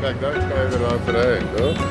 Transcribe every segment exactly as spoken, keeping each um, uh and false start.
Kijk, daar kan je weer overheen, toch?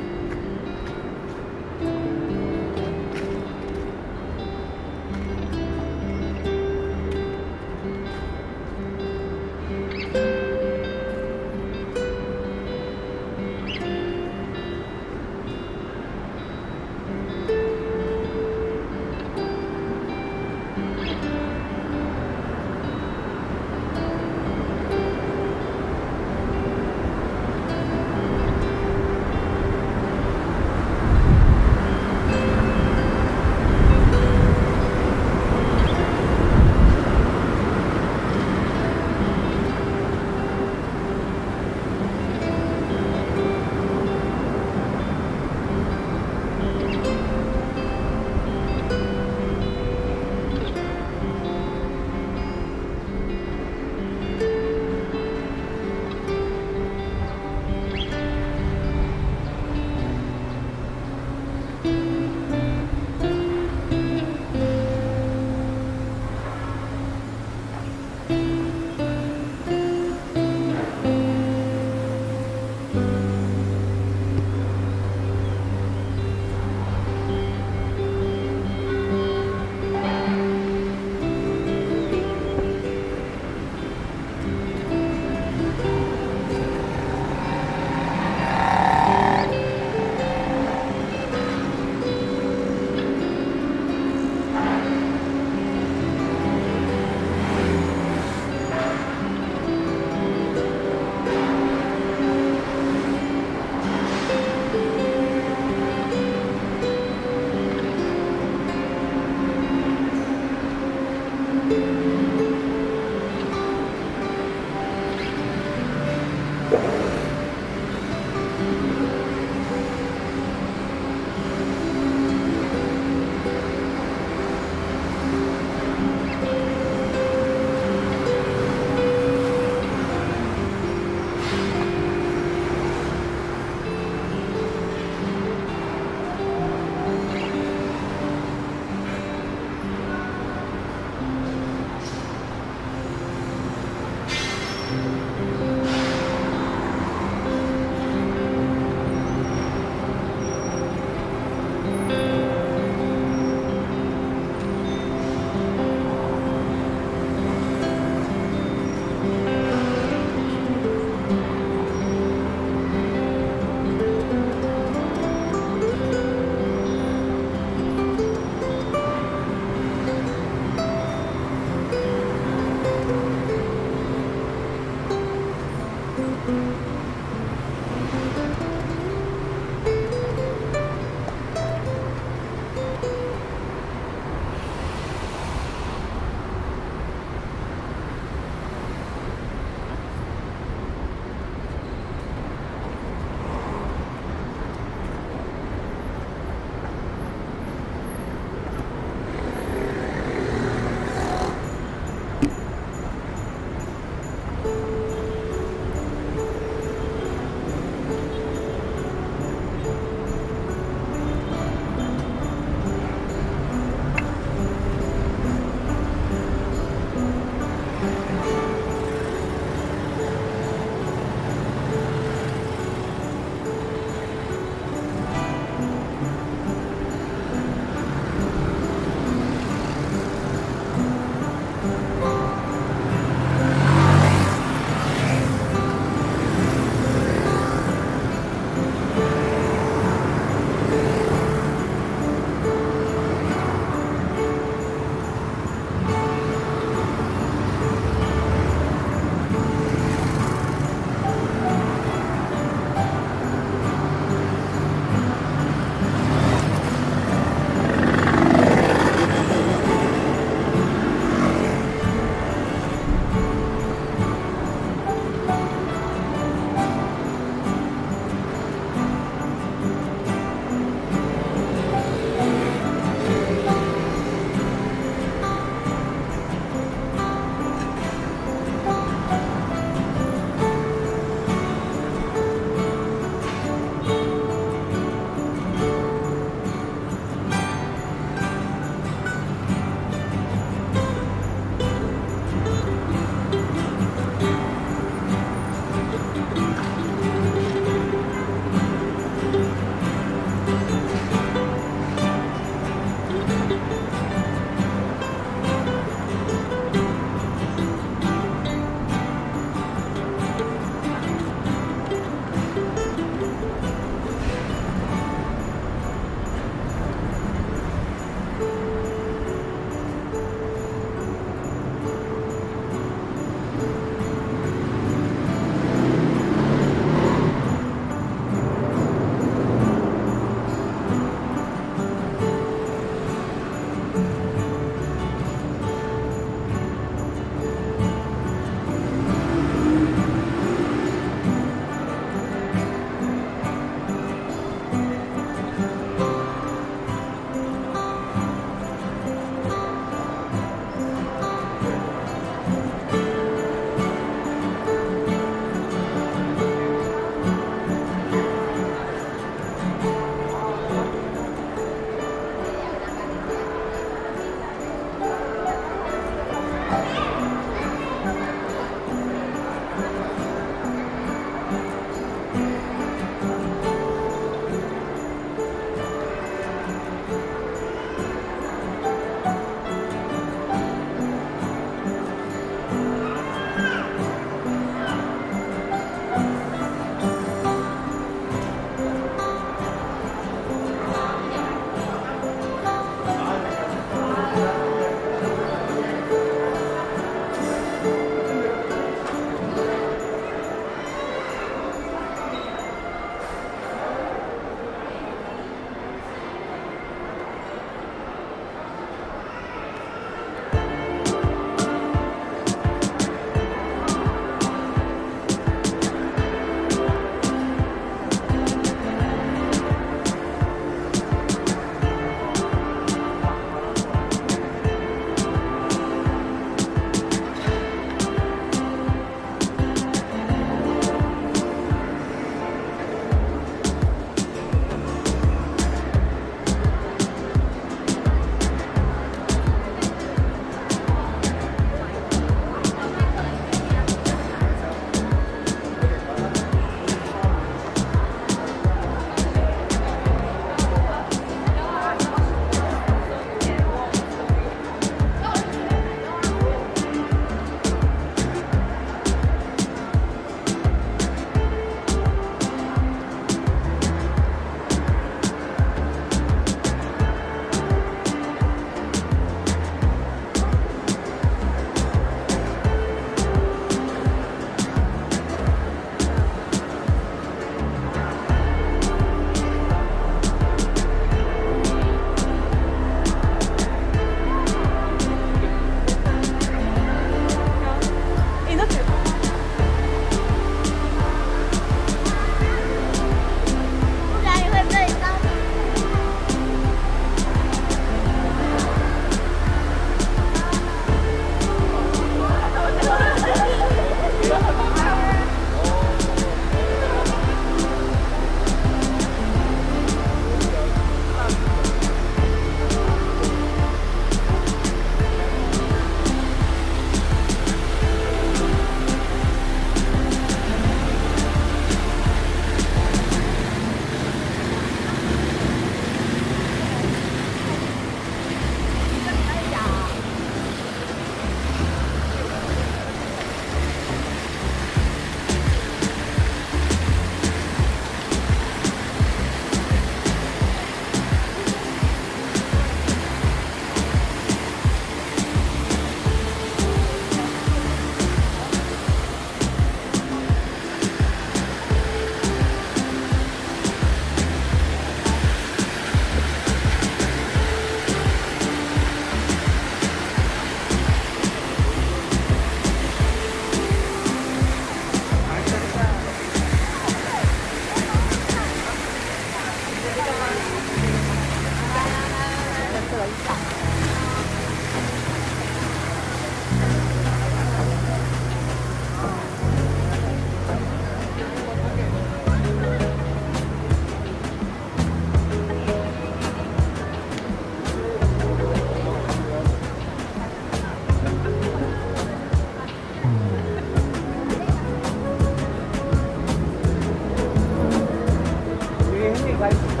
Bye.